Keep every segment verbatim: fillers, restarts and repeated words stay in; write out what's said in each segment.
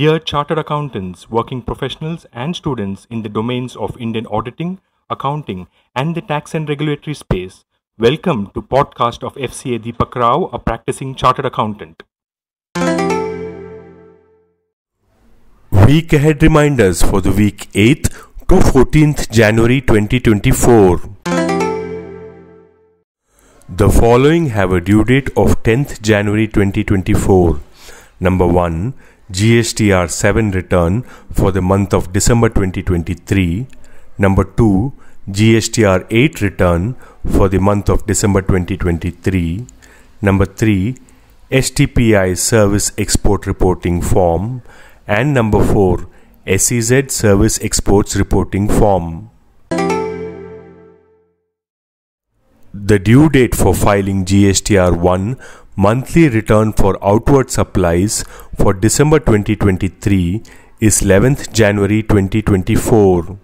Dear Chartered Accountants, working professionals and students in the domains of Indian auditing, accounting and the tax and regulatory space, welcome to podcast of F C A Deepak Rao, a practicing Chartered Accountant. Week ahead reminders for the week eighth to fourteenth January twenty twenty-four. The following have a due date of tenth January twenty twenty-four. Number one. G S T R seven return for the month of December twenty twenty-three. Number two. G S T R eight return for the month of December twenty twenty-three. Number three. S T P I Service Export Reporting Form. And number four. S E Z Service Exports Reporting Form. The due date for filing G S T R one monthly return for outward supplies for December twenty twenty-three is eleventh January twenty twenty-four.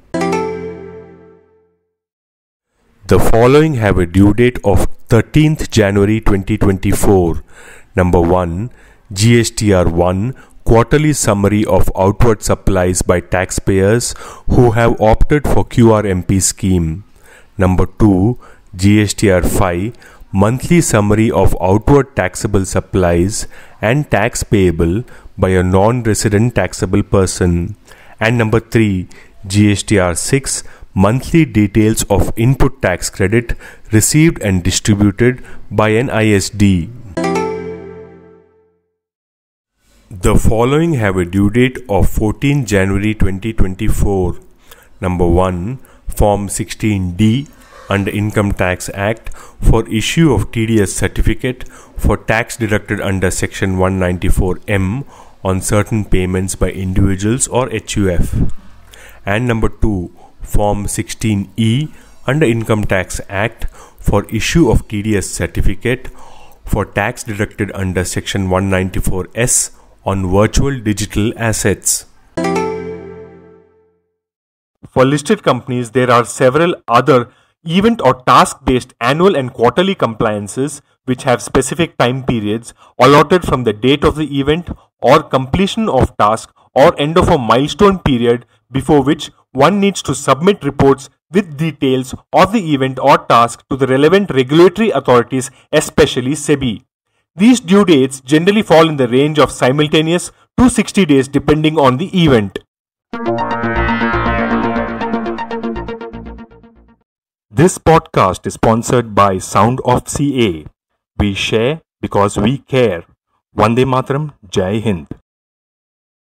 The following have a due date of thirteenth January twenty twenty-four. Number one. G S T R one Quarterly Summary of Outward Supplies by Taxpayers who have opted for Q R M P Scheme. Number two. G S T R five Monthly Summary of Outward Taxable Supplies and Tax Payable by a Non-Resident Taxable Person. And number three. G S T R six Monthly Details of Input Tax Credit Received and Distributed by an I S D. The following have a due date of fourteenth January twenty twenty-four. Number one. Form sixteen D under Income Tax Act for issue of T D S certificate for tax deducted under Section one ninety-four M on certain payments by individuals or H U F. And number two. Form sixteen E under Income Tax Act for issue of T D S certificate for tax deducted under Section one ninety-four S on virtual digital assets. For listed companies, there are several other event or task-based annual and quarterly compliances which have specific time periods allotted from the date of the event or completion of task or end of a milestone period before which one needs to submit reports with details of the event or task to the relevant regulatory authorities, especially SEBI. These due dates generally fall in the range of simultaneous to sixty days depending on the event. This podcast is sponsored by Sound of C A. We share because we care. Vande Mataram, Jai Hind.